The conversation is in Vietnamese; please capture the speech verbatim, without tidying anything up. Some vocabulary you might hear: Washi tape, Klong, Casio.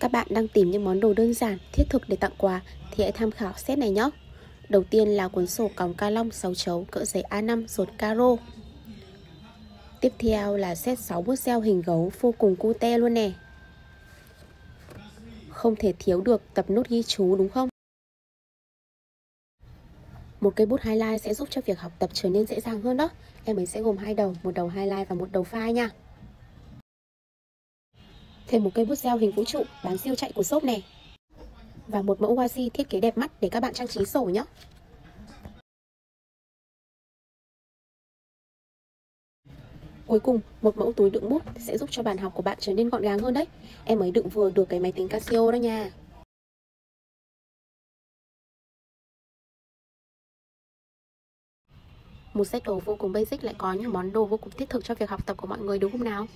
Các bạn đang tìm những món đồ đơn giản, thiết thực để tặng quà thì hãy tham khảo set này nhé. Đầu tiên là cuốn sổ còng ca long sáu chấu cỡ giấy A năm dột caro. Tiếp theo là set sáu bút gel hình gấu vô cùng cute luôn nè. Không thể thiếu được tập nốt ghi chú đúng không? Một cây bút highlight sẽ giúp cho việc học tập trở nên dễ dàng hơn đó. Em ấy sẽ gồm hai đầu, một đầu highlight và một đầu phai nha. Thêm một cây bút gel hình vũ trụ bán siêu chạy của shop này. Và một mẫu washi thiết kế đẹp mắt để các bạn trang trí sổ nhé. Cuối cùng, một mẫu túi đựng bút sẽ giúp cho bàn học của bạn trở nên gọn gàng hơn đấy. Em ấy đựng vừa được cái máy tính Casio đó nha. Một set đồ vô cùng basic lại có những món đồ vô cùng thiết thực cho việc học tập của mọi người đúng không nào?